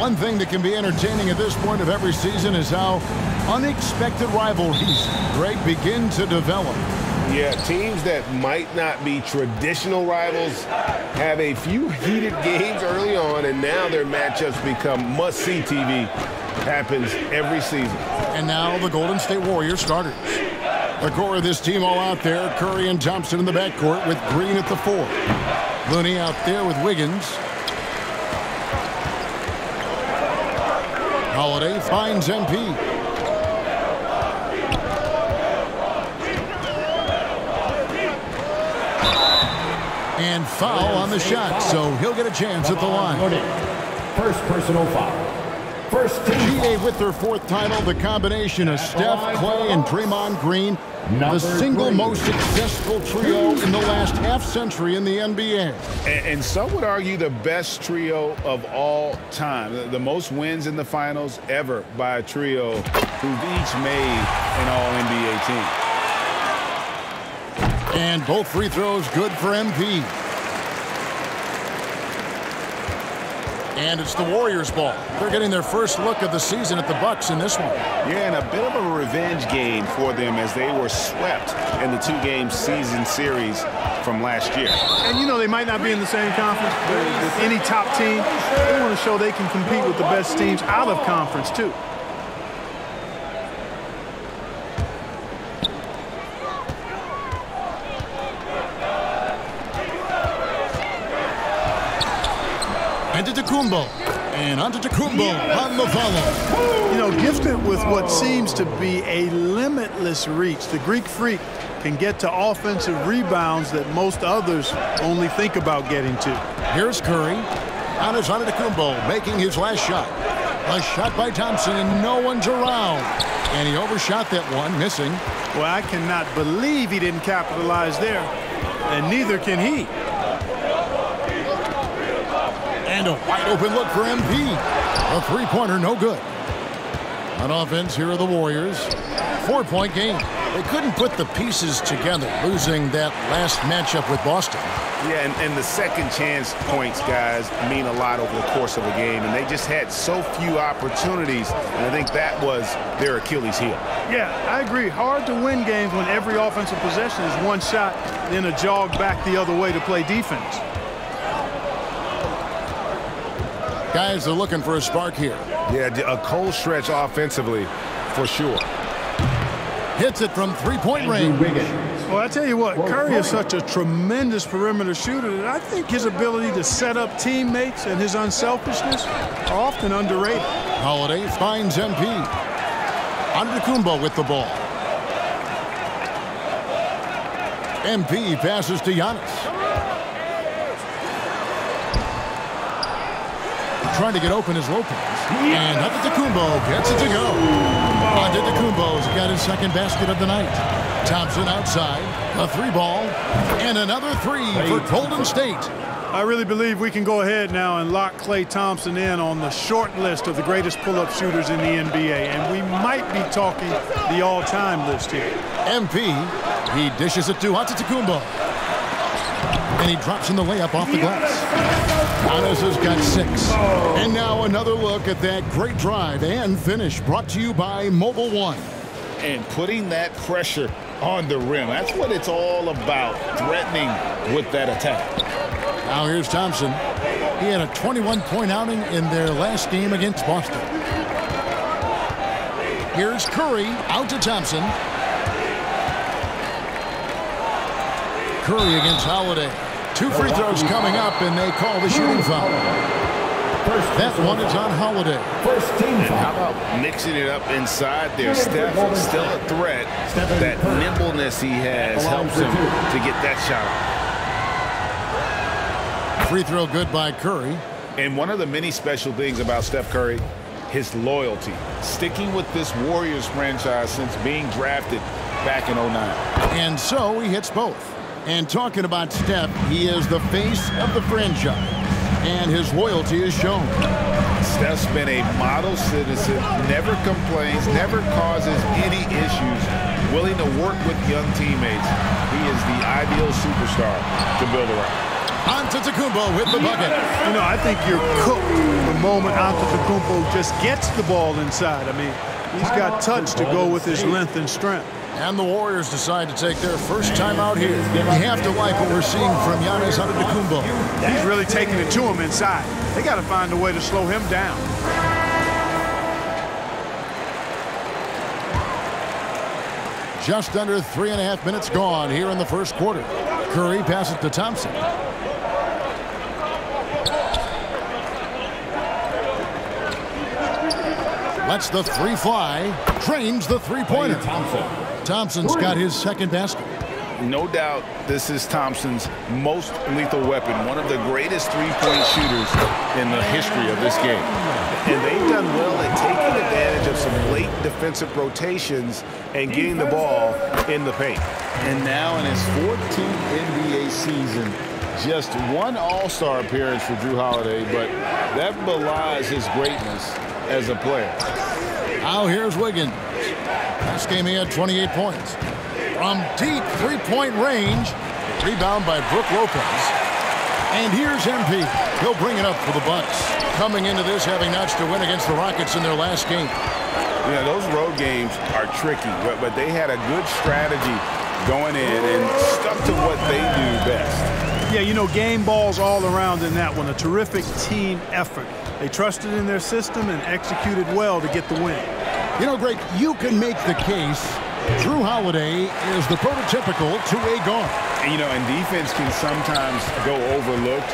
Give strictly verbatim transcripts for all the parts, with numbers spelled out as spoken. One thing that can be entertaining at this point of every season is how unexpected rivalries, Greg, begin to develop. Yeah, teams that might not be traditional rivals have a few heated games early on, and now their matchups become must-see T V. Happens every season. And now the Golden State Warriors starters. The core of this team all out there, Curry and Thompson in the backcourt with Green at the four. Looney out there with Wiggins. Holiday finds M P. And foul on the shot, so he'll get a chance at the line. First personal foul. First team. G A with their fourth title, the combination of Steph, Klay, and Draymond Green, the single most successful trio in the last half century in the N B A. And, and some would argue the best trio of all time, the, the most wins in the finals ever by a trio who've each made an all N B A team. And both free throws good for M P. And it's the Warriors' ball. They're getting their first look of the season at the Bucks in this one. Yeah, and a bit of a revenge game for them as they were swept in the two-game season series from last year. And, you know, they might not be in the same conference, but with any top team, they want to show they can compete with the best teams out of conference, too. Antetokounmpo, and Antetokounmpo on the follow. You know, gifted with what seems to be a limitless reach, the Greek freak can get to offensive rebounds that most others only think about getting to. Here's Curry. Out is Antetokounmpo making his last shot. A shot by Thompson, and no one's around. And he overshot that one, missing. Well, I cannot believe he didn't capitalize there, and neither can he. And a wide open look for M P. A three-pointer, no good. On offense, here are the Warriors. Four-point game. They couldn't put the pieces together, losing that last matchup with Boston. Yeah, and, and the second chance points, guys, mean a lot over the course of a game, and they just had so few opportunities, and I think that was their Achilles heel. Yeah, I agree. Hard to win games when every offensive possession is one shot, then a jog back the other way to play defense. Guys are looking for a spark here. Yeah, a cold stretch offensively, for sure. Hits it from three-point range. Well, I tell you what, Curry is such a tremendous perimeter shooter that I think his ability to set up teammates and his unselfishness are often underrated. Holiday finds M P. Antetokounmpo with the ball. M P passes to Giannis. Trying to get open is Lopez. And Antetokounmpo gets it to go. Antetokounmpo's got his second basket of the night. Thompson outside. A three ball. And another three for Golden State. I really believe we can go ahead now and lock Klay Thompson in on the short list of the greatest pull-up shooters in the N B A. And we might be talking the all-time list here. M P, he dishes it to Antetokounmpo. And he drops in the layup off the glass. Giannis has got six. And now another look at that great drive and finish brought to you by Mobile One. And putting that pressure on the rim. That's what it's all about, threatening with that attack. Now here's Thompson. He had a twenty-one point outing in their last game against Boston. Here's Curry out to Thompson. Curry against Holiday. Two free throws coming up, and they call the shooting foul. First, that one is on Holiday. First team foul. How about mixing it up inside there? Steph is still a threat. That nimbleness he has helps him to get that shot. Free throw good by Curry. And one of the many special things about Steph Curry, his loyalty. Sticking with this Warriors franchise since being drafted back in oh nine. And so he hits both. And talking about Steph, he is the face of the franchise, and his loyalty is shown. Steph's been a model citizen, never complains, never causes any issues, willing to work with young teammates. He is the ideal superstar to build around. On Antetokounmpo with the bucket. You know, I think you're cooked the moment Antetokounmpo just gets the ball inside. I mean, he's got touch to go with his length and strength. And the Warriors decide to take their first time out here. We have to like what we're seeing from Giannis Antetokounmpo. He's really taking it to him inside. They got to find a way to slow him down. Just under three and a half minutes gone here in the first quarter. Curry passes to Thompson. Lets the three fly, drains the three-pointer. Thompson. Thompson's got his second basket. No doubt this is Thompson's most lethal weapon, one of the greatest three-point shooters in the history of this game. And they've done well at taking advantage of some late defensive rotations and getting the ball in the paint. And now in his fourteenth N B A season, just one all-star appearance for Jrue Holiday, but that belies his greatness as a player. Now here's Wiggins. Last game he had twenty-eight points. From deep three-point range, rebound by Brook Lopez. And here's M P. He'll bring it up for the Bucks, coming into this having notched to win against the Rockets in their last game. You know, those road games are tricky, but, but they had a good strategy going in and stuck to what they do best. Yeah, you know, game balls all around in that one. A terrific team effort. They trusted in their system and executed well to get the win. You know, Greg, you can make the case Jrue Holiday is the prototypical two-way guard. You know, and defense can sometimes go overlooked.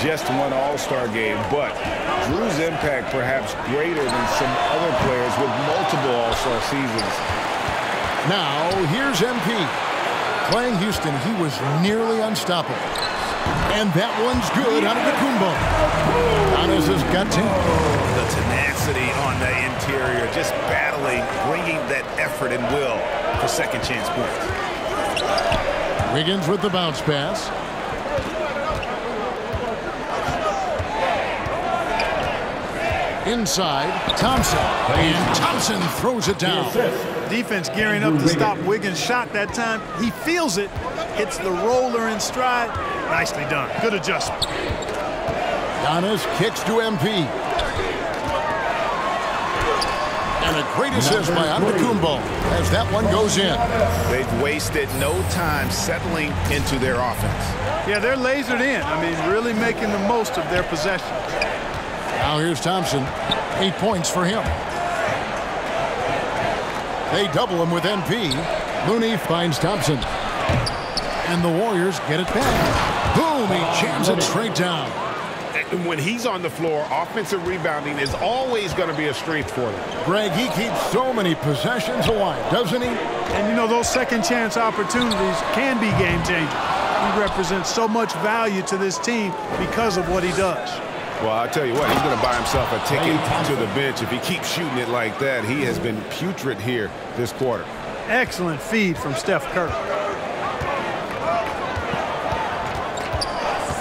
Just one all-star game, but Jrue's impact perhaps greater than some other players with multiple all-star seasons. Now, here's M P. Playing Houston, he was nearly unstoppable. And that one's good out of the Kumbo. Giannis has got to. The tenacity on the interior, just battling, bringing that effort and will for second chance points. Wiggins with the bounce pass. Inside, Thompson. And Thompson throws it down. Defense gearing up to stop Wiggins' shot that time. He feels it. Hits the roller in stride. Nicely done. Good adjustment. Giannis kicks to M P. And a great assist by Antetokounmpo as that one goes in. They've wasted no time settling into their offense. Yeah, they're lasered in. I mean, really making the most of their possession. Now here's Thompson. Eight points for him. They double him with M P. Looney finds Thompson. And the Warriors get it back. Boom, he jams it straight down. And when he's on the floor, offensive rebounding is always going to be a strength for them. Greg, he keeps so many possessions alive, doesn't he? And, you know, those second-chance opportunities can be game-changers. He represents so much value to this team because of what he does. Well, I'll tell you what, he's going to buy himself a ticket to the bench. If he keeps shooting it like that, he has been putrid here this quarter. Excellent feed from Steph Curry.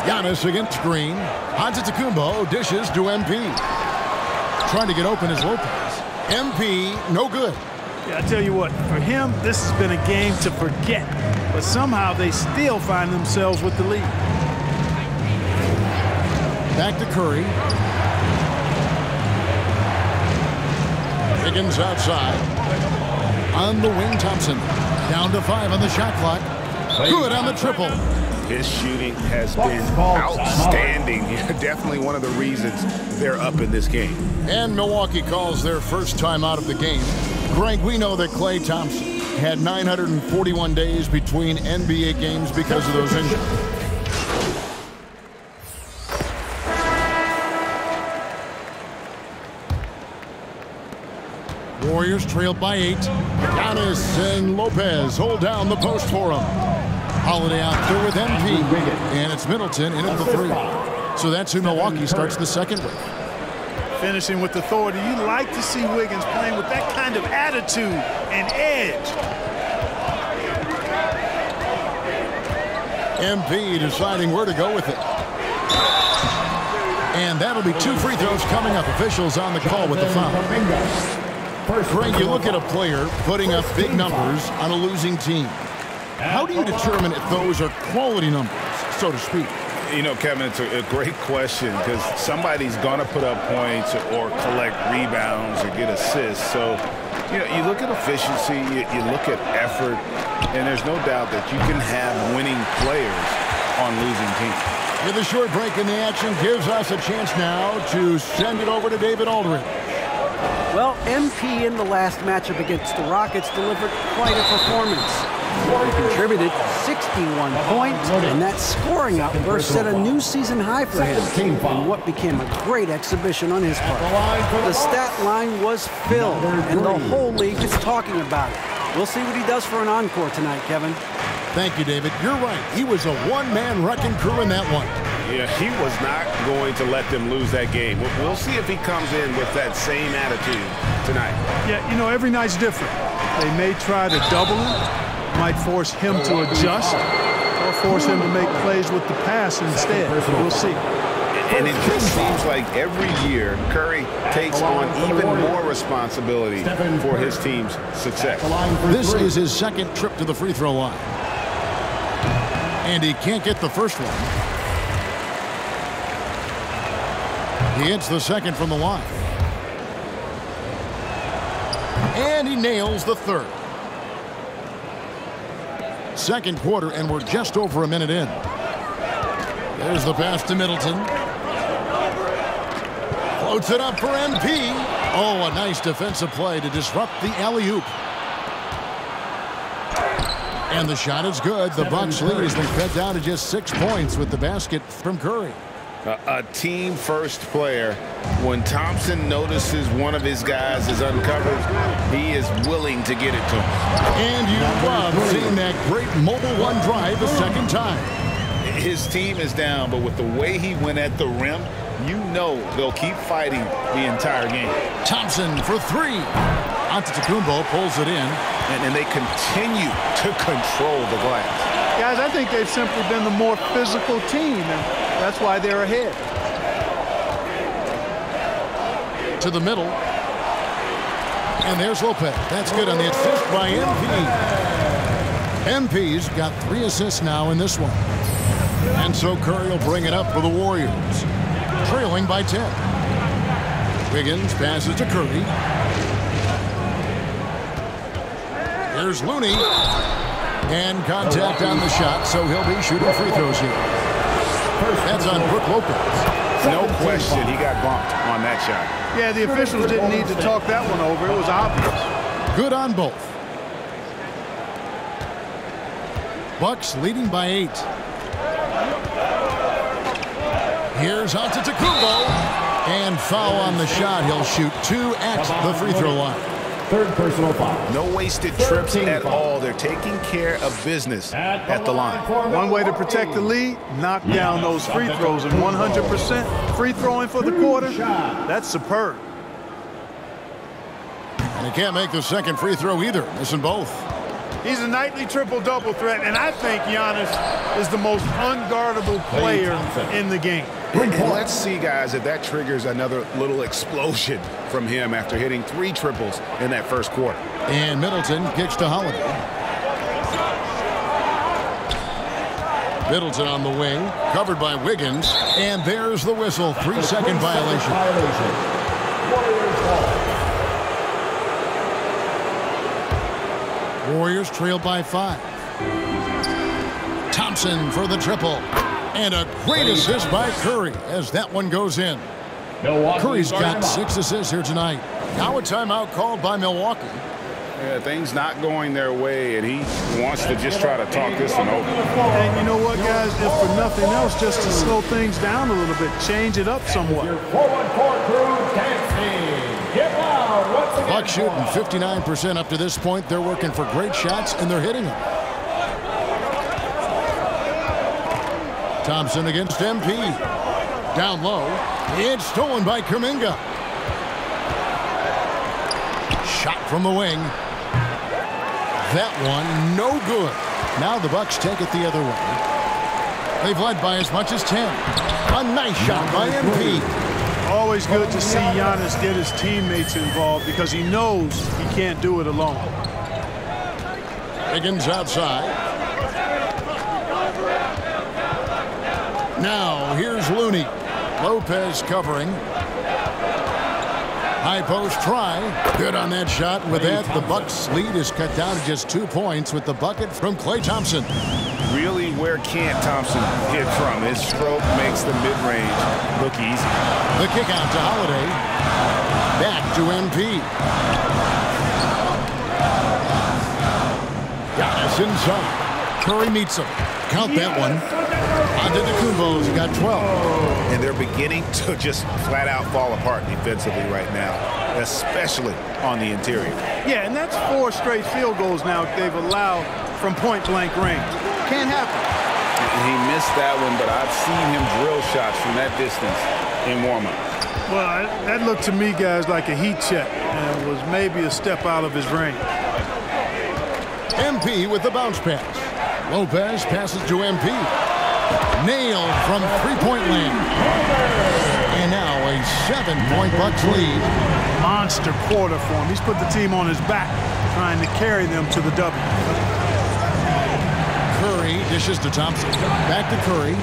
Giannis against Green. Antetokounmpo dishes to M P. Trying to get open is Lopez. M P, no good. Yeah, I tell you what, for him, this has been a game to forget. But somehow they still find themselves with the lead. Back to Curry. Wiggins outside. On the wing, Thompson. Down to five on the shot clock. Good on the triple. His shooting has been outstanding. Definitely one of the reasons they're up in this game. And Milwaukee calls their first time out of the game. Greg, we know that Klay Thompson had nine hundred forty-one days between N B A games because of those injuries. Warriors trailed by eight. Giannis and Lopez hold down the post for him. Holiday out there with M P. And it's Middleton in at the three. So that's who Milwaukee starts the second with. Finishing with authority. You like to see Wiggins playing with that kind of attitude and edge. M P deciding where to go with it. And that'll be two free throws coming up. Officials on the call with the foul. Greg, you look at a player putting up big numbers on a losing team. How do you determine if those are quality numbers, so to speak? you know, Kevin, it's a, a great question because somebody's going to put up points or collect rebounds or get assists. So, you know, you look at efficiency, you, you look at effort, and there's no doubt that you can have winning players on losing teams. With a short break in the action, gives us a chance now to send it over to David Aldridge. Well, M P in the last matchup against the Rockets delivered quite a performance. He contributed sixty-one points, and that scoring outburst set a new season high for him in what became a great exhibition on his part. The stat line was filled, and the whole league is talking about it. We'll see what he does for an encore tonight, Kevin. Thank you, David. You're right. He was a one-man wrecking crew in that one. Yeah, he was not going to let them lose that game. We'll see if he comes in with that same attitude tonight. Yeah, you know, every night's different. They may try to double him, might force him to adjust or force him to make plays with the pass instead. We'll see. And it just seems like every year Curry takes on even more responsibility for his team's success. This is his second trip to the free throw line. And he can't get the first one. He hits the second from the line. And he nails the third. Second quarter, and we're just over a minute in. There's the pass to Middleton. Floats it up for M P. Oh, a nice defensive play to disrupt the alley-oop. And the shot is good. The Bucks lead as they cut down to just six points with the basket from Curry. A, a team first player. When Thompson notices one of his guys is uncovered, he is willing to get it to him. And you love seeing that great Mobile One drive the second time. His team is down, but with the way he went at the rim, you know they'll keep fighting the entire game. Thompson for three. Antetokounmpo pulls it in. And, and they continue to control the glass. Guys, I think they've simply been the more physical team, and that's why they're ahead. To the middle. And there's Lopez. That's good on the assist by M P. M P's got three assists now in this one. And so Curry will bring it up for the Warriors. Trailing by ten. Wiggins passes to Curry. Here's Looney. And contact on the shot, so he'll be shooting free throws here. That's on Brook Lopez. No question, he got bumped on that shot. Yeah, the officials didn't need to talk that one over. It was obvious. Good on both. Bucks leading by eight. Here's Antetokounmpo. And foul on the shot. He'll shoot two at the free throw line. Third personal foul. No wasted trips at all. They're taking care of business at the line. One way to protect the lead, knock down those free throws. And one hundred percent free throwing for the quarter, that's superb. And he can't make the second free throw either. Missing both. He's a nightly triple-double threat, and I think Giannis is the most unguardable player in the game. Let's see, guys, if that triggers another little explosion from him after hitting three triples in that first quarter. And Middleton kicks to Holiday. Middleton on the wing, covered by Wiggins, and there's the whistle. Three-second violation. Warriors trail by five. Thompson for the triple. And a great assist by Curry as that one goes in. Milwaukee Curry's got six assists here tonight. Now a timeout called by Milwaukee. Yeah, things not going their way, and he wants to just try to talk this one over. And you know what, guys? If for nothing else, just to slow things down a little bit, change it up somewhat. Bucks shooting fifty-nine percent up to this point. They're working for great shots, and they're hitting them. Thompson against M P. Down low. It's stolen by Kuminga. Shot from the wing. That one no good. Now the Bucks take it the other way. They've led by as much as ten. A nice shot by M P. Always good to see Giannis get his teammates involved because he knows he can't do it alone. Higgins outside. Now, here's Looney. Lopez covering. High post try. Good on that shot. With that, the Bucks' lead is cut down to just two points with the bucket from Klay Thompson. Really, where can Thompson hit from? His stroke makes the mid-range look easy. The kick out to Holiday. Back to M P. Giannis inside. Curry meets him. Count that one. Antetokounmpo's got twelve. And they're beginning to just flat out fall apart defensively right now, especially on the interior. Yeah, and that's four straight field goals now they've allowed from point-blank range. Can't happen. He missed that one, but I've seen him drill shots from that distance in warm-up. Well, that looked to me, guys, like a heat check and was maybe a step out of his range. M P with the bounce pass. Lopez passes to M P. Nailed from three-point land. And now a seven-point Bucks lead. Monster quarter for him. He's put the team on his back, trying to carry them to the W. Curry dishes to Thompson. Back to Curry.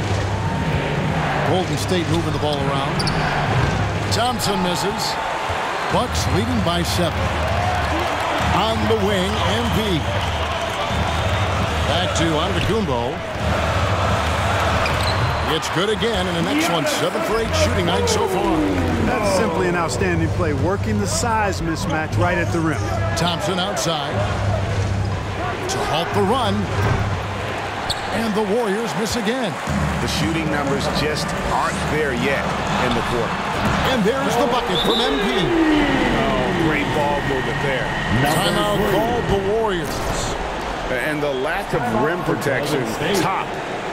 Golden State moving the ball around. Thompson misses. Bucks leading by seven. On the wing, M V. Back to Antetokounmpo. It's good again, and an excellent seven for eight shooting night so far. That's simply an outstanding play, working the size mismatch right at the rim. Thompson outside to halt the run. And the Warriors miss again. The shooting numbers just aren't there yet in the quarter. And there's the bucket from M P. Oh, great ball movement there. Timeout called the Warriors. And the lack of rim protection, top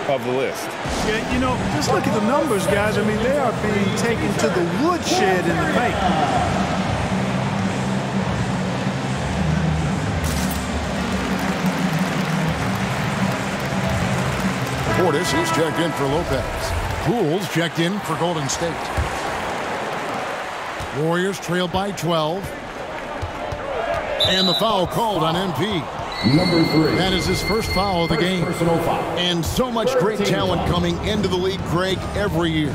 of the list. Yeah, you know, just look at the numbers, guys. I mean, they are being taken to the woodshed in the paint. Portis is checked in for Lopez. Poole's checked in for Golden State. Warriors trail by twelve. And the foul called on M P. Number three. That is his first foul of the game. And so much great talent coming into the league, Greg, every year.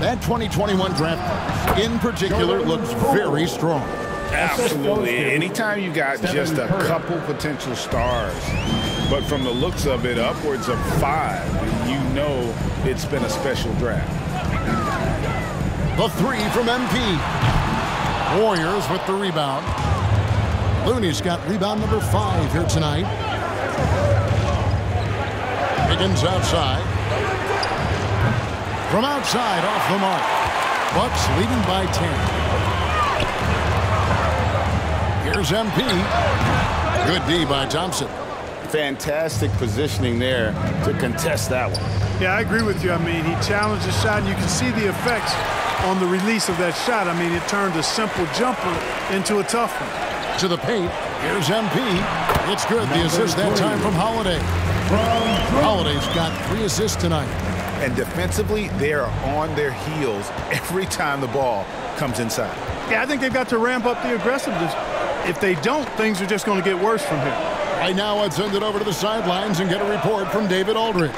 That twenty twenty-one draft in particular looks very strong. Absolutely. Anytime you got just a couple potential stars, but from the looks of it, upwards of five, you know it's been a special draft. The three from M P. Warriors with the rebound. Looney's got rebound number five here tonight. Wiggins outside. From outside, off the mark. Bucks leading by ten. Here's M P. Good D by Thompson. Fantastic positioning there to contest that one. Yeah, I agree with you. I mean, he challenged the shot, and you can see the effects on the release of that shot. I mean, it turned a simple jumper into a tough one. To the paint. Here's M P. It's good. The assist that time from Holiday. Holiday's got three assists tonight. And defensively, they are on their heels every time the ball comes inside. Yeah, I think they've got to ramp up the aggressiveness. If they don't, things are just going to get worse from here. Right now, I'd send it over to the sidelines and get a report from David Aldridge.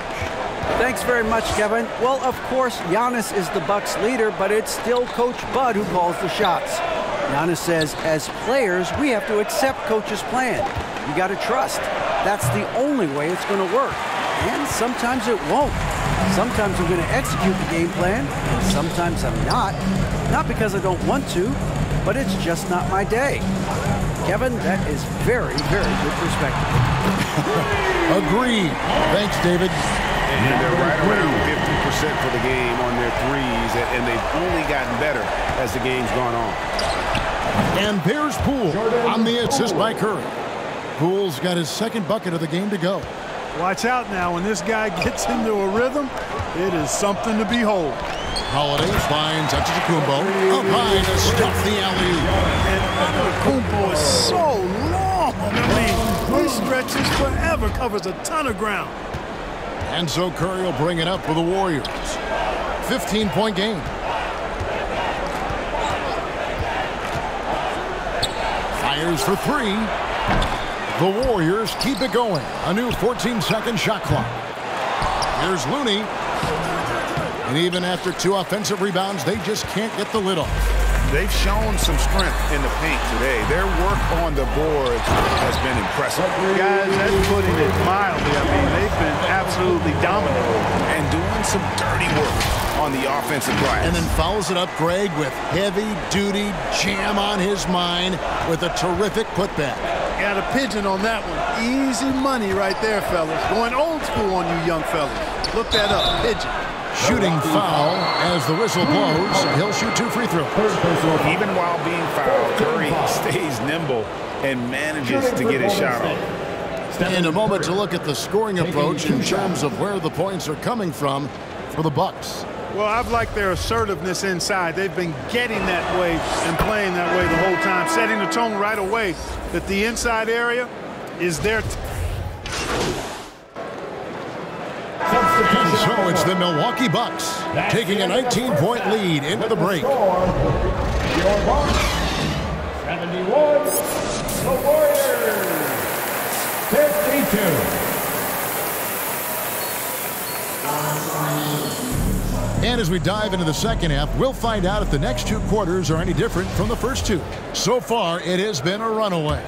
Thanks very much, Kevin. Well, of course, Giannis is the Bucks' leader, but it's still Coach Bud who calls the shots. Giannis says, as players, we have to accept Coach's plan. You got to trust. That's the only way it's going to work. And sometimes it won't. Sometimes I'm going to execute the game plan, and sometimes I'm not. Not because I don't want to, but it's just not my day. Kevin, that is very, very good perspective. Agreed. Thanks, David. And they're right around fifty percent for the game on their threes, and they've only gotten better as the game's gone on. And there's Poole on the assist by Curry. Poole's got his second bucket of the game to go. Watch out now. When this guy gets into a rhythm, it is something to behold. Holiday finds Antetokounmpo up high to stop the alley. And Antetokounmpo is so long. I mean, he stretches forever, covers a ton of ground. And so Curry will bring it up for the Warriors. fifteen-point game. Fires for three. The Warriors keep it going. A new fourteen-second shot clock. Here's Looney. And even after two offensive rebounds, they just can't get the lid off. They've shown some strength in the paint today. Their work on the boards has been impressive. Guys, that's putting it mildly. I mean, they've been absolutely dominant. And doing some dirty work on the offensive glass. And then fouls it up, Greg, with heavy-duty jam on his mind with a terrific putback. Got a pigeon on that one. Easy money right there, fellas. Going old school on you young fellas. Look that up, pigeon. Shooting foul as the whistle blows. He'll shoot two free throws. Even while being fouled, Curry stays nimble and manages to get his shot off. In a moment to look at the scoring approach in terms of where the points are coming from for the Bucks. Well, I've liked their assertiveness inside. They've been getting that way and playing that way the whole time, setting the tone right away that the inside area is their. And so it's the Milwaukee Bucks That's taking a nineteen point lead into the break. seventy-one, the Warriors, fifty-two. And as we dive into the second half, we'll find out if the next two quarters are any different from the first two. So far, it has been a runaway.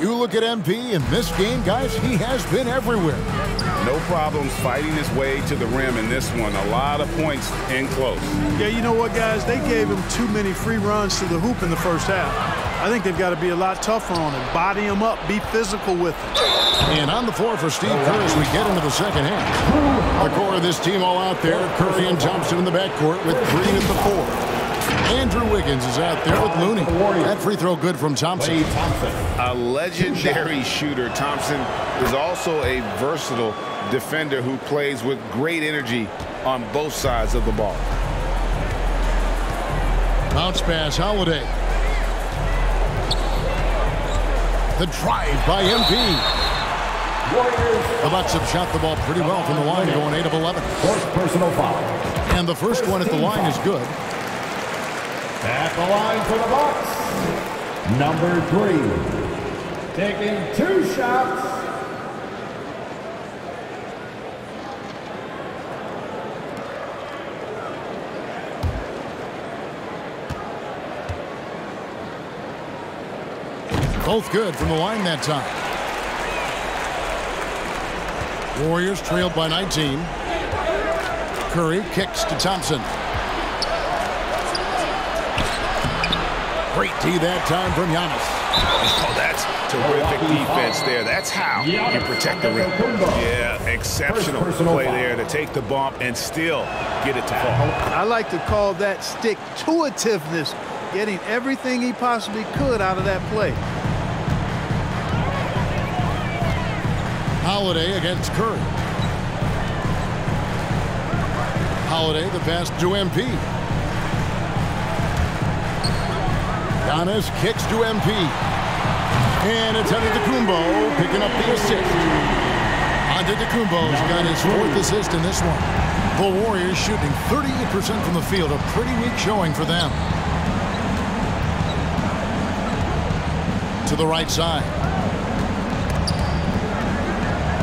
You look at M P in this game, guys, he has been everywhere. No problems fighting his way to the rim in this one. A lot of points in close. Yeah, you know what, guys? They gave him too many free runs to the hoop in the first half. I think they've got to be a lot tougher on him. Body him up. Be physical with him. And on the floor for Steve Kerr as we get into the second half. The core of this team all out there. Curry and Thompson in the backcourt with Green at the four. Andrew Wiggins is out there with Looney. That free throw good from Thompson. A legendary shooter. Thompson is also a versatile defender who plays with great energy on both sides of the ball. Bounce pass, Holiday. The drive by M P. The Bucks have shot the ball pretty well from the line, going eight of eleven. Fourth personal foul. And the first one at the line is good. At the line for the Bucks, number three. Taking two shots. Both good from the line that time. Warriors trailed by nineteen. Curry kicks to Thompson. Great D that time from Giannis. Oh, that's terrific defense there. That's how you protect the rim. Yeah, exceptional play there to take the bump and still get it to fall. I like to call that stick-to-itiveness, getting everything he possibly could out of that play. Holiday against Curry. Holiday the pass to M P. Giannis kicks to M P. And it's Antetokounmpo picking up the assist. Antetokounmpo's got his fourth assist in this one. The Warriors shooting thirty-eight percent from the field. A pretty weak showing for them. To the right side.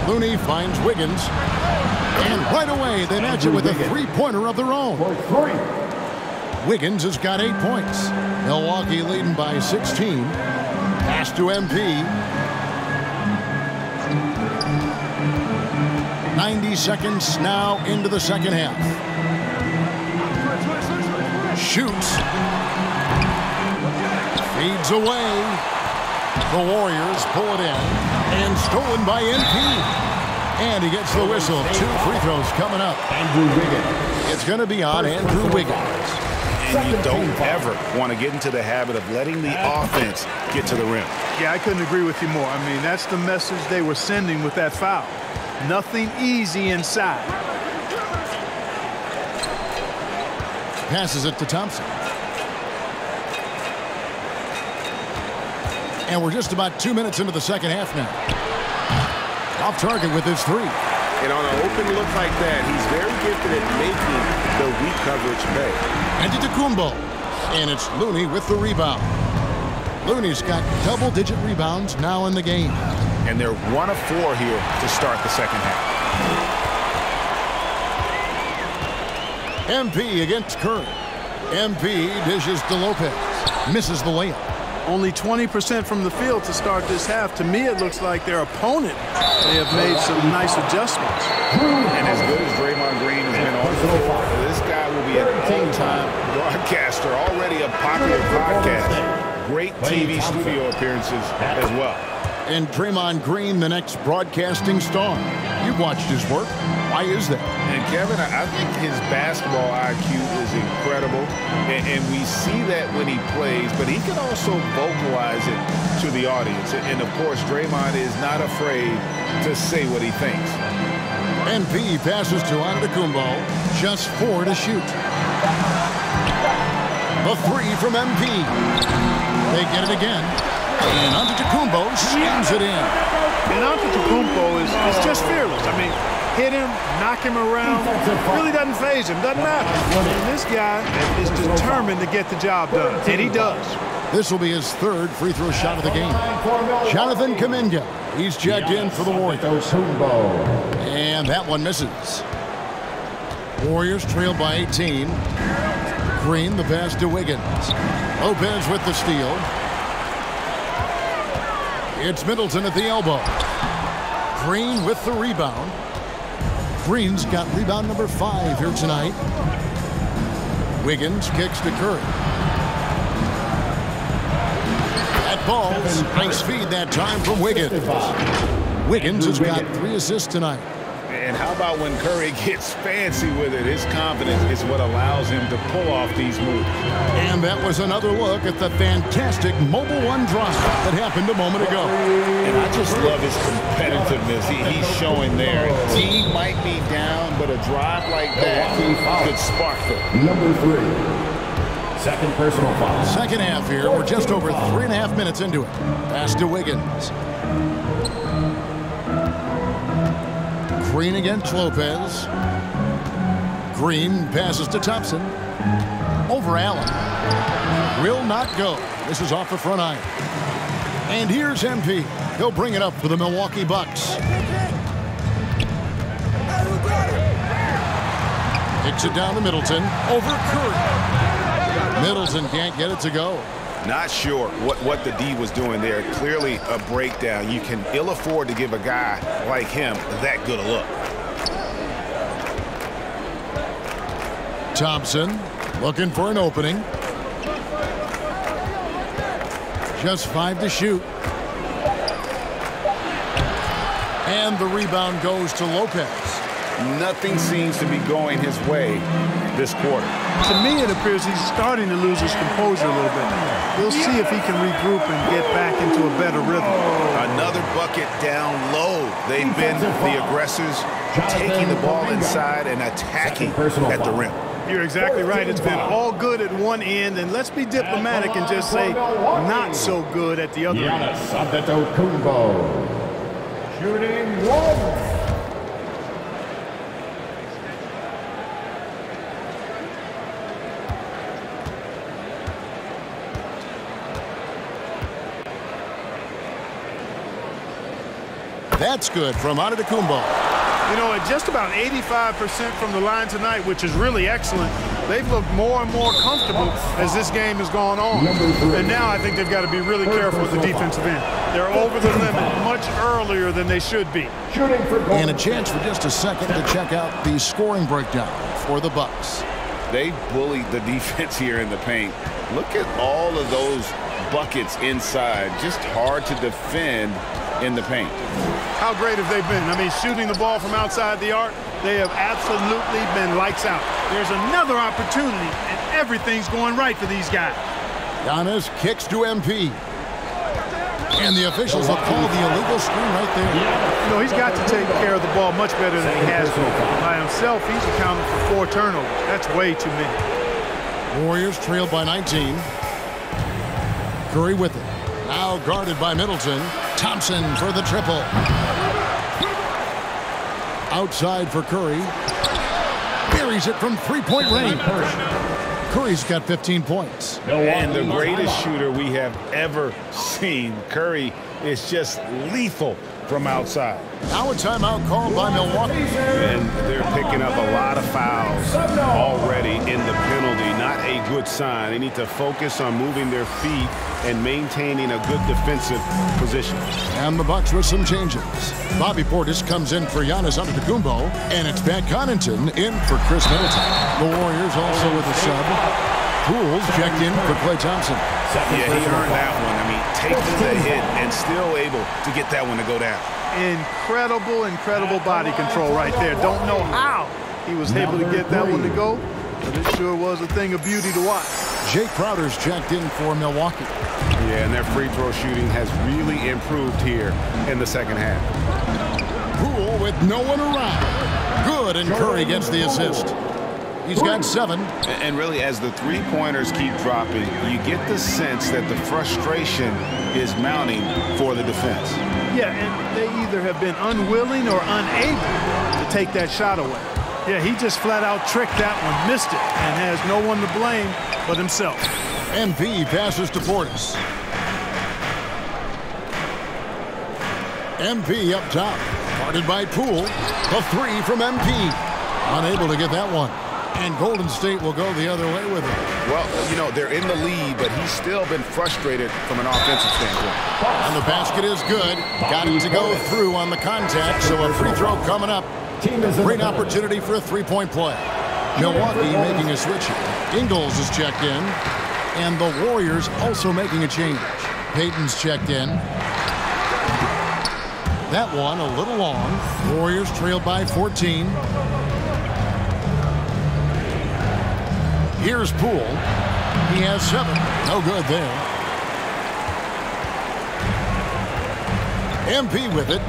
Looney finds Wiggins, and right away they match it with a three-pointer of their own. Wiggins has got eight points. Milwaukee leading by sixteen. Pass to M P. ninety seconds now into the second half. Shoots. Fades away. The Warriors pull it in, and stolen by M P. And he gets the whistle. Two free throws coming up. Andrew Wiggins. It's going to be on Andrew Wiggins. And you don't ever want to get into the habit of letting the offense get to the rim. Yeah, I couldn't agree with you more. I mean, that's the message they were sending with that foul. Nothing easy inside. Passes it to Thompson. And we're just about two minutes into the second half now. Off target with his three. And on an open look like that, he's very gifted at making the weak coverage pay. Antetokounmpo. And it's Looney with the rebound. Looney's got double-digit rebounds now in the game. And they're one of four here to start the second half. M P against Curry. M P dishes to Lopez. Misses the layup. Only twenty percent from the field to start this half. To me, it looks like their opponent, they have made some nice adjustments. And as good as Draymond Green has been on the floor, this guy will be an all-time broadcaster, already a popular broadcaster. Great T V studio appearances as well. And Draymond Green, the next broadcasting star. You've watched his work. Why is that? And Kevin, I think his basketball I Q is incredible, and, and we see that when he plays, but he can also vocalize it to the audience. And, of course, Draymond is not afraid to say what he thinks. M P passes to Antetokounmpo, just four to shoot. A three from M P. They get it again, and Antetokounmpo slams it in. And Antetokounmpo is, is just fearless. I mean, hit him, knock him around. Really doesn't faze him. Doesn't matter. And this guy is determined to get the job done. And he does. This will be his third free throw shot of the game. Jonathan Kuminga. He's checked in for the Warriors. And that one misses. Warriors trail by eighteen. Green the pass to Wiggins. Lopez with the steal. It's Middleton at the elbow. Green with the rebound. Green's got rebound number five here tonight. Wiggins kicks to Curry. That ball, nice feed that time from Wiggins. Wiggins has got three assists tonight. And how about when Curry gets fancy with it? His confidence is what allows him to pull off these moves. And that was another look at the fantastic Mobile One drive that happened a moment ago. And I just love his competitiveness. He, he's showing there. He might be down, but a drive like that could spark them. Number three. Second personal foul. Second half here. We're just over three and a half minutes into it. Pass to Wiggins. Green against Lopez. Green passes to Thompson. Over Allen. Will not go. This is off the front iron. And here's M P. He'll bring it up for the Milwaukee Bucks. Kicks it down to Middleton. Over Curry. Middleton can't get it to go. Not sure what, what the D was doing there. Clearly a breakdown. You can ill afford to give a guy like him that good a look. Thompson looking for an opening. Just five to shoot. And the rebound goes to Lopez. Nothing seems to be going his way this quarter. To me, it appears he's starting to lose his composure a little bit. We'll see if he can regroup and get back into a better rhythm. Another bucket down low. They've been the aggressors, taking the ball inside and attacking at the rim. You're exactly right. It's been all good at one end, and let's be diplomatic and just say not so good at the other end. Giannis Antetokounmpo shooting one. That's good from Antetokounmpo. You know, at just about eighty-five percent from the line tonight, which is really excellent, they've looked more and more comfortable as this game has gone on. And now I think they've got to be really careful with the defensive end. They're over the limit much earlier than they should be. And a chance for just a second to check out the scoring breakdown for the Bucks. They bullied the defense here in the paint. Look at all of those buckets inside. Just hard to defend in the paint. How great have they been? I mean, shooting the ball from outside the arc, they have absolutely been lights out. There's another opportunity, and everything's going right for these guys. Giannis kicks to M P. And the officials will call the illegal screen right there. You know, he's got to take care of the ball much better than he has been. By himself, he's accounted for four turnovers. That's way too many. Warriors trailed by nineteen. Curry with it. Now guarded by Middleton. Thompson for the triple. Outside for Curry. Buries it from three-point range. Curry's got fifteen points. And the greatest shooter we have ever seen. Curry is just lethal from outside. Now a timeout called by Milwaukee. And they're picking up a lot of fouls already in the penalty. Not a good sign. They need to focus on moving their feet and maintaining a good defensive position. And the Bucks with some changes. Bobby Portis comes in for Giannis Antetokounmpo, and it's Pat Connaughton in for Khris Middleton. The Warriors also with a sub. Poole checked in for Klay Thompson. Yeah, he earned that one. I mean, taking the hit and still able to get that one to go down. Incredible, incredible body control right there. Don't know how he was able to get that one to go, but it sure was a thing of beauty to watch. Jae Crowder's checked in for Milwaukee. Yeah, and their free throw shooting has really improved here in the second half. Poole with no one around. Good, and Curry gets the assist. He's got seven. And really, as the three-pointers keep dropping, you get the sense that the frustration is mounting for the defense. Yeah, and they either have been unwilling or unable to take that shot away. Yeah, he just flat-out tricked that one, missed it, and has no one to blame but himself. M V passes to Portis. M V up top, guarded by Poole. A three from M V. Unable to get that one. And Golden State will go the other way with it. Well, you know, they're in the lead, but he's still been frustrated from an offensive standpoint. And the basket is good. Got him to go through on the contact, so a free throw coming up. Great opportunity for a three-point play. Milwaukee making a switch. Ingles is checked in. And the Warriors also making a change. Payton's checked in. That one a little long. Warriors trailed by fourteen. Here's Poole. He has seven. No good there. M V with it.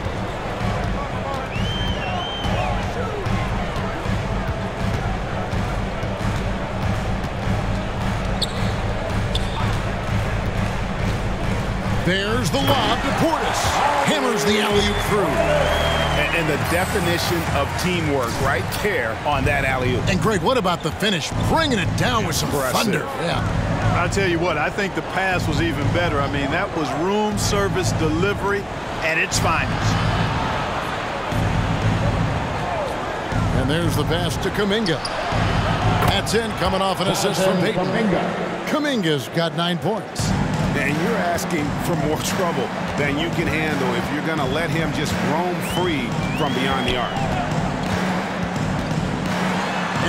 There's the lob to Portis. Hammers the alley-oop through. And the definition of teamwork right there on that alley-oop. And, Greg, what about the finish? Bringing it down with some thunder. Yeah. I'll tell you what, I think the pass was even better. I mean, that was room service delivery at its finest. And there's the pass to Kuminga. That's in, coming off an assist from Payton. Kuminga. Kuminga's got nine points. And you're asking for more trouble than you can handle if you're going to let him just roam free from beyond the arc.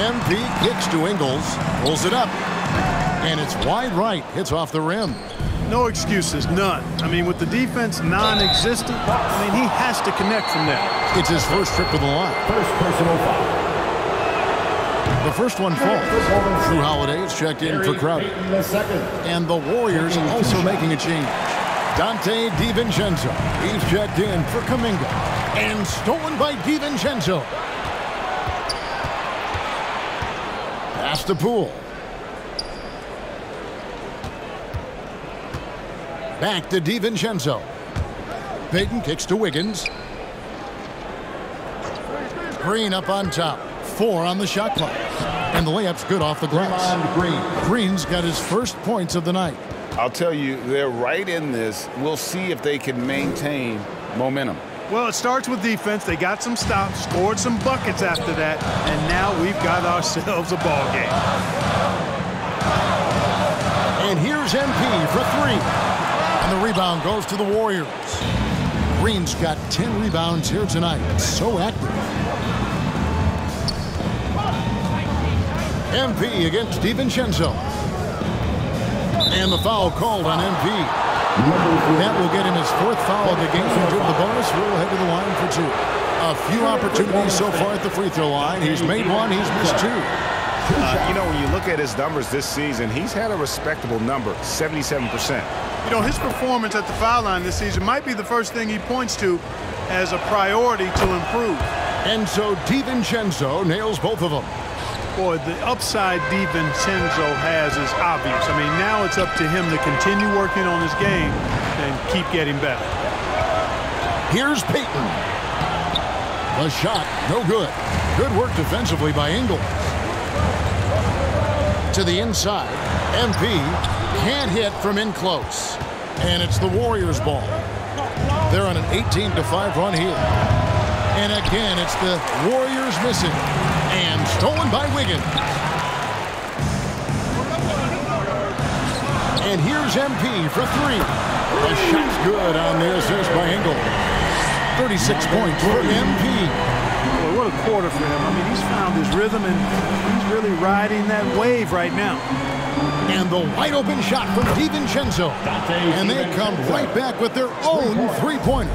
M V kicks to Ingles, pulls it up, and it's wide right, hits off the rim. No excuses, none. I mean, with the defense non-existent, I mean, he has to connect from there. It's his first trip to the line. First personal foul. The first one falls. Jrue Holiday is checked in for Crowder. And the Warriors also making a change. Dante DiVincenzo. He's checked in for Kuminga. And stolen by DiVincenzo. Pass to Poole. Back to DiVincenzo. Payton kicks to Wiggins. Green up on top. Four on the shot clock. And the layup's good off the glass. Green. Green's got his first points of the night. I'll tell you, they're right in this. We'll see if they can maintain momentum. Well, it starts with defense. They got some stops, scored some buckets after that, and now we've got ourselves a ball game. And here's M P for three. And the rebound goes to the Warriors. Green's got ten rebounds here tonight. So active. M V against DiVincenzo. And the foul called on M V. That will get him his fourth foul of the game. From the bonus, we'll head to the line for two. A few opportunities so far at the free throw line. He's made one, he's missed two. Uh, you know, when you look at his numbers this season, he's had a respectable number, seventy-seven percent. You know, his performance at the foul line this season might be the first thing he points to as a priority to improve. And so DiVincenzo nails both of them. Boy, the upside DiVincenzo has is obvious. I mean, now it's up to him to continue working on his game and keep getting better. Here's Payton. A shot, no good. Good work defensively by Ingles. To the inside. M P can't hit from in close. And it's the Warriors' ball. They're on an eighteen to five run here. And again, it's the Warriors missing. And stolen by Wiggins. And here's M P for three. The shot's good on the assist by Ingle. thirty-six points for M P. What a quarter for him. I mean, he's found his rhythm, and he's really riding that wave right now. And the wide open shot from DiVincenzo. And they come right back with their own three-pointer.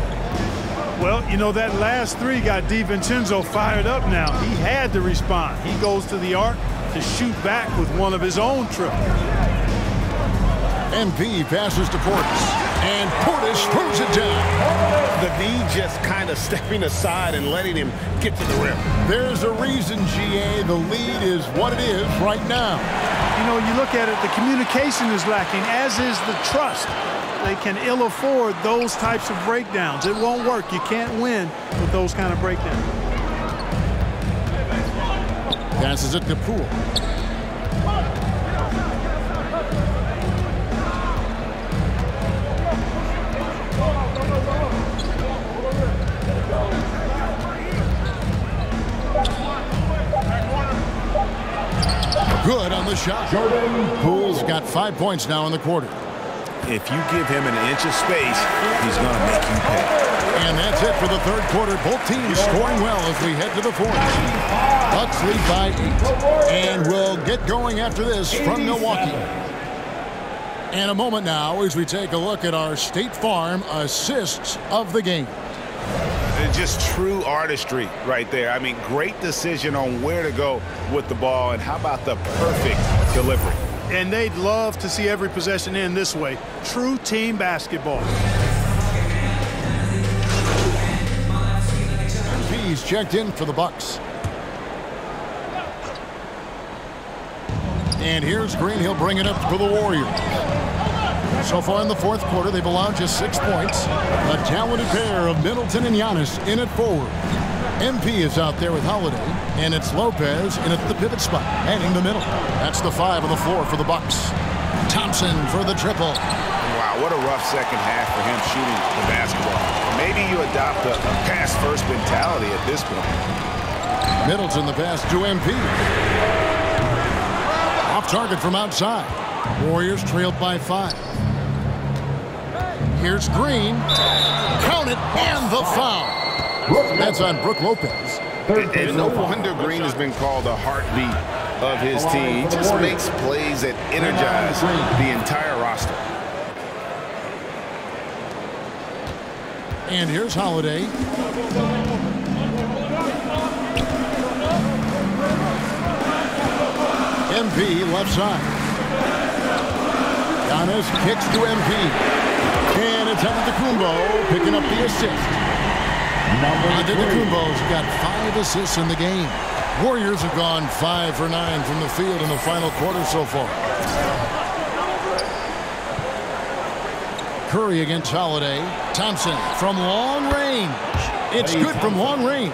Well, you know, that last three got DiVincenzo fired up now. He had to respond. He goes to the arc to shoot back with one of his own triples. M P passes to Portis. And Portis throws it down. The D just kind of stepping aside and letting him get to the rim. There's a reason, G A, the lead is what it is right now. You know, you look at it, the communication is lacking, as is the trust. They can ill afford those types of breakdowns. It won't work. You can't win with those kind of breakdowns. Passes it to Poole. Good on the shot. Jordan Poole's got five points now in the quarter. If you give him an inch of space, he's going to make you pay. And that's it for the third quarter. Both teams scoring well as we head to the fourth. Bucks lead by eight. And we'll get going after this from Milwaukee. And a moment now as we take a look at our State Farm assists of the game. Just true artistry right there. I mean, great decision on where to go with the ball, and how about the perfect delivery. And they'd love to see every possession end this way. True team basketball. He's checked in for the Bucks. And here's Green. He'll bring it up for the Warriors. So far in the fourth quarter, they've allowed just six points. A talented pair of Middleton and Giannis in it forward. M P is out there with Holiday, and it's Lopez in at the pivot spot, heading the middle. That's the five on the floor for the Bucks. Thompson for the triple. Wow, what a rough second half for him shooting the basketball. Maybe you adopt a pass-first mentality at this point. Middleton the pass to M P. Off target from outside. Warriors trailed by five. Here's Green. Count it, and the foul. That's on Brook Lopez. And no wonder Green has been called the heartbeat of his team. He just makes plays that energize the entire roster. And here's Holiday. M P left side. Giannis kicks to M P. And it's Antetokounmpo picking up the assist. Antetokounmpo's got five assists in the game. Warriors have gone five for nine from the field in the final quarter so far. Curry against Holiday. Thompson from long range. It's good from long range.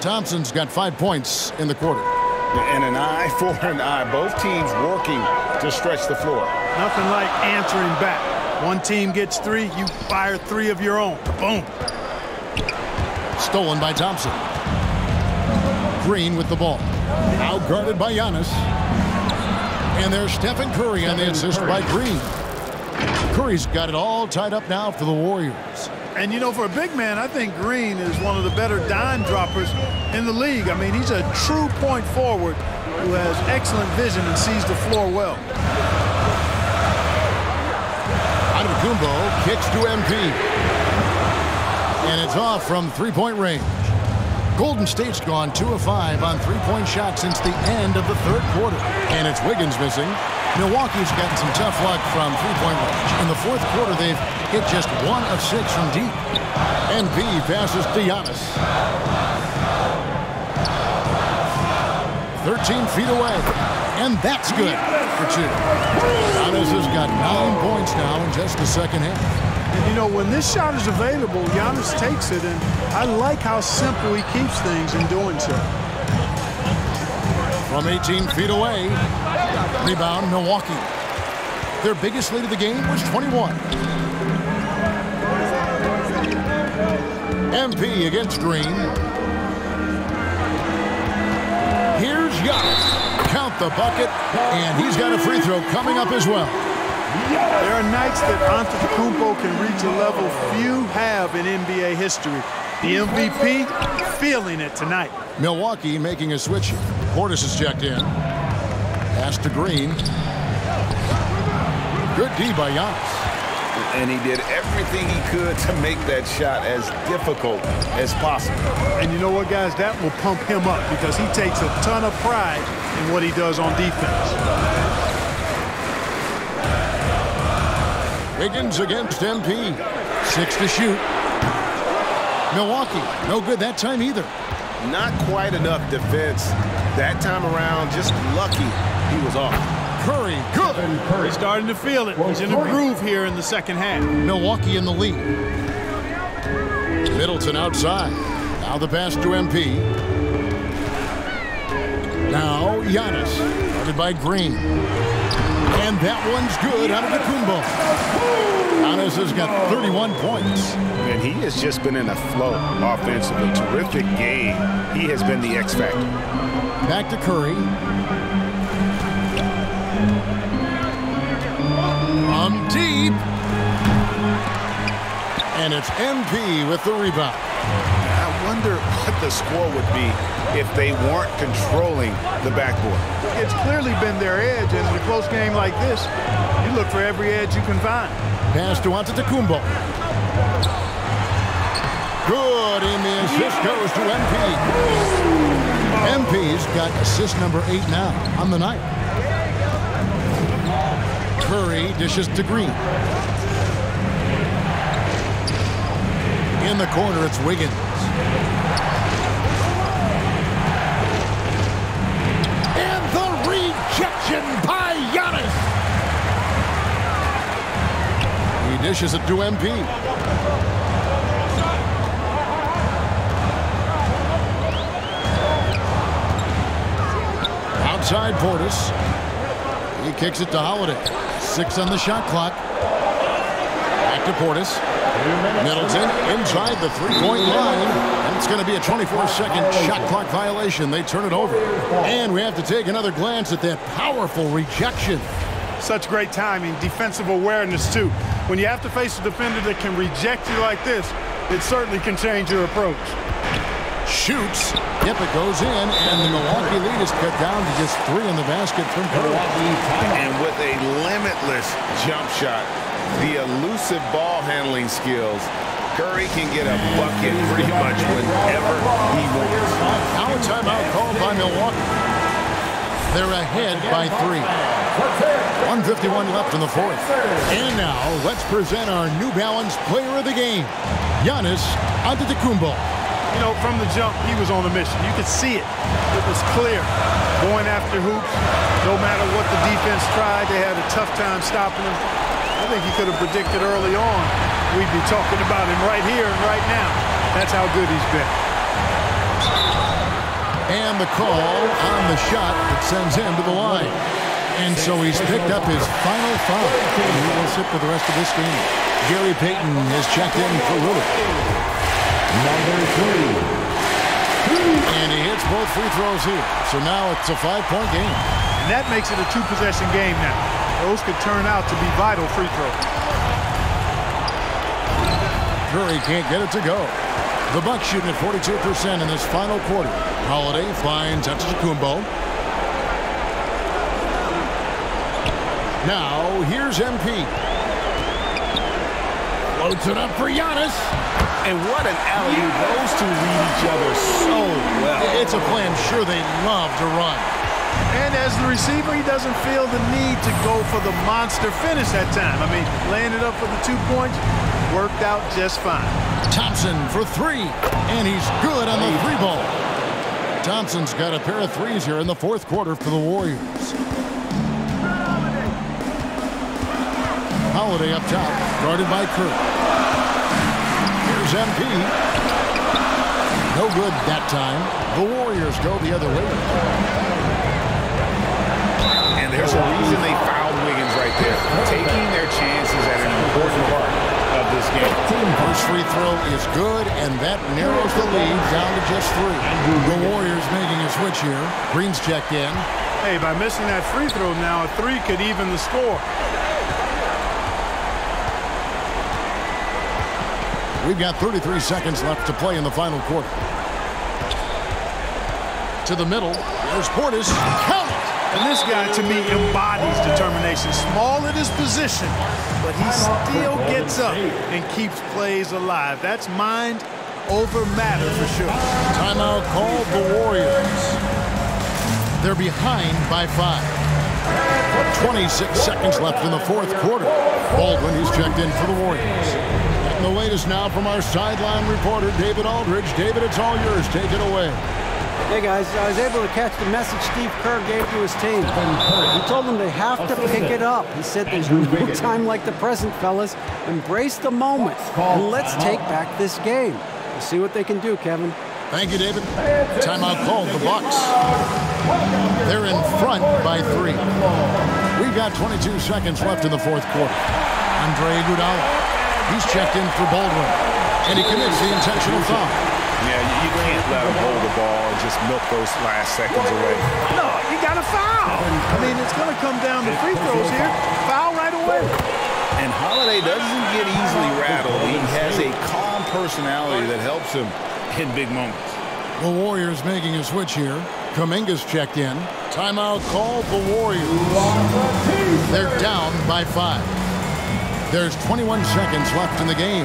Thompson's got five points in the quarter. And an eye for an eye. Both teams working to stretch the floor. Nothing like answering back. One team gets three, you fire three of your own. Boom. Stolen by Thompson. Green with the ball. Now guarded by Giannis. And there's Stephen Curry on the assist by Green. Curry's got it all tied up now for the Warriors. And, you know, for a big man, I think Green is one of the better dime droppers in the league. I mean, he's a true point forward who has excellent vision and sees the floor well. Antetokounmpo kicks to M P. And it's off from three-point range. Golden State's gone two of five on three-point shots since the end of the third quarter. And it's Wiggins missing. Milwaukee's gotten some tough luck from three-point range. In the fourth quarter, they've hit just one of six from deep. M P passes to Giannis. thirteen feet away. And that's good for two. Giannis has got nine points now in just the second half. And you know, when this shot is available, Giannis takes it, and I like how simple he keeps things in doing so. From eighteen feet away, rebound Milwaukee. Their biggest lead of the game was twenty-one. M P against Green. Here's Giannis. Count the bucket, and he's got a free throw coming up as well. There are nights that Antetokounmpo can reach a level few have in N B A history. The M V P feeling it tonight. Milwaukee making a switch. Portis is checked in. Pass to Green. Good D by Giannis. And he did everything he could to make that shot as difficult as possible. And you know what, guys? That will pump him up because he takes a ton of pride in what he does on defense. Wiggins against M P. Six to shoot. Milwaukee, no good that time either. Not quite enough defense that time around. Just lucky he was off. Curry, good. Curry starting to feel it. He's in a groove here in the second half. Milwaukee in the lead. Middleton outside. Now the pass to M P. Now Giannis. Started by Green. And that one's good out of the Kumbo. Giannis has got thirty-one points. And he has just been in a flow offensively. Terrific game. He has been the X factor. Back to Curry. From deep. And it's M P with the rebound. I wonder what the score would be if they weren't controlling the backboard. It's clearly been their edge, and in a close game like this, you look for every edge you can find. Pass to Antetokounmpo. Good, and the assist goes to M P. M P's got assist number eight now on the night. Curry dishes to Green. In the corner, it's Wiggins. By Giannis. He dishes it to M P. Outside Portis. He kicks it to Holiday. Six on the shot clock. Back to Portis. Middleton inside the three-point line. It's going to be a twenty-four second shot clock violation. They turn it over. And we have to take another glance at that powerful rejection. Such great timing, defensive awareness, too. When you have to face a defender that can reject you like this, it certainly can change your approach. Shoots. Yep, it goes in, and the Milwaukee lead is cut down to just three in the basket from Curry. And with a limitless jump shot, the elusive ball handling skills, Curry can get a bucket pretty much whenever he wants. Now a timeout called by Milwaukee. They're ahead by three. one fifty-one left in the fourth. And now let's present our New Balance player of the game, Giannis Antetokounmpo. You know, from the jump, he was on a mission. You could see it. It was clear. Going after hoops, no matter what the defense tried, they had a tough time stopping him. I think he could have predicted early on we'd be talking about him right here and right now. That's how good he's been. And the call on the shot that sends him to the line. And so he's picked up his final foul. He will sit for the rest of this game. Gary Payton has checked in for Lillard. Number three. And he hits both free throws here. So now it's a five-point game. And that makes it a two-possession game now. Those could turn out to be vital free throws. Curry can't get it to go. The Bucks shooting at forty-two percent in this final quarter. Holiday finds Antetokounmpo. Now here's M P. Loads it up for Giannis. And what an alley-oop. Those two read each other so well. It's a play I'm sure they love to run. And as the receiver, he doesn't feel the need to go for the monster finish that time. I mean, laying it up for the two points. Worked out just fine. Thompson for three, and he's good on the three ball. Thompson's got a pair of threes here in the fourth quarter for the Warriors. Holiday up top, guarded by Kerr. Here's M P. No good that time. The Warriors go the other way. And there's a reason they fouled Wiggins right there. Taking their chances at an important part of this game. First First free throw is good, and that narrows the lead down to just three. The Warriors making a switch here. Green's checked in. Hey, by missing that free throw now, a three could even the score. We've got thirty-three seconds left to play in the final quarter. To the middle. There's Portis. Count it! And this guy, to me, embodies determination. Small in his position, but he still gets up and keeps plays alive. That's mind over matter for sure. Timeout called the Warriors. They're behind by five. twenty-six seconds left in the fourth quarter. Baldwin is checked in for the Warriors. The latest now from our sideline reporter, David Aldridge. David, it's all yours. Take it away. Hey, guys. I was able to catch the message Steve Kerr gave to his team. He told them they have to pick it up. He said there's no time like the present, fellas. Embrace the moment, and let's take back this game. We'll see what they can do, Kevin. Thank you, David. Timeout called. The Bucks. They're in front by three. We've got twenty-two seconds left in the fourth quarter. Andre Iguodala. He's checked in for Baldwin, and he commits the intentional foul. Yeah, you can't let him hold the ball and just milk those last seconds away. No, you got to foul. I mean, it's going to come down to free throws here. Foul right away. And Holiday doesn't get easily rattled. He has a calm personality that helps him in big moments. The Warriors making a switch here. Kuminga's checked in. Timeout called the Warriors. They're down by five. There's twenty-one seconds left in the game.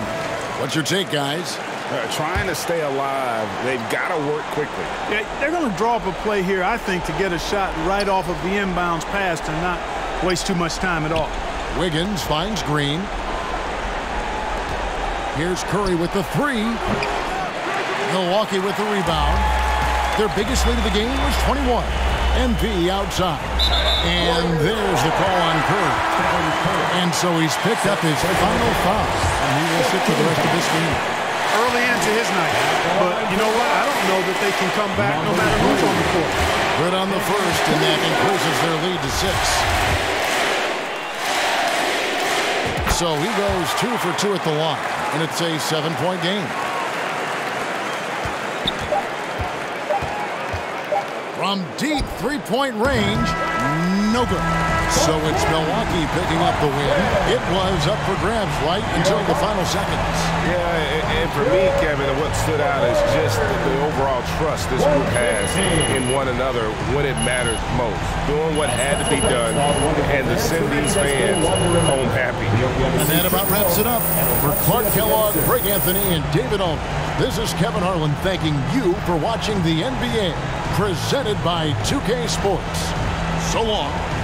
What's your take, guys? Uh, trying to stay alive. They've got to work quickly. Yeah, they're going to draw up a play here, I think, to get a shot right off of the inbounds pass and not waste too much time at all. Wiggins finds Green. Here's Curry with the three. Milwaukee with the rebound. Their biggest lead of the game was twenty-one. M V outside. And there's the call on Curry. And so he's picked up his final foul. And he will sit for the rest of this game. Early into his night. But you know what? I don't know that they can come back no matter who's on the court. Good on the first, and that increases their lead to six. So he goes two for two at the line. And it's a seven-point game. From deep three-point range, no good. So it's Milwaukee picking up the win. It was up for grabs right until the final seconds. Yeah, and for me, Kevin, what stood out is just the overall trust this group has in one another when it matters most. Doing what had to be done and to send these fans home happy. And that about wraps it up. For Clark Kellogg, Greg Anthony, and David Aldridge, this is Kevin Harlan thanking you for watching the N B A. Presented by two K Sports. So long.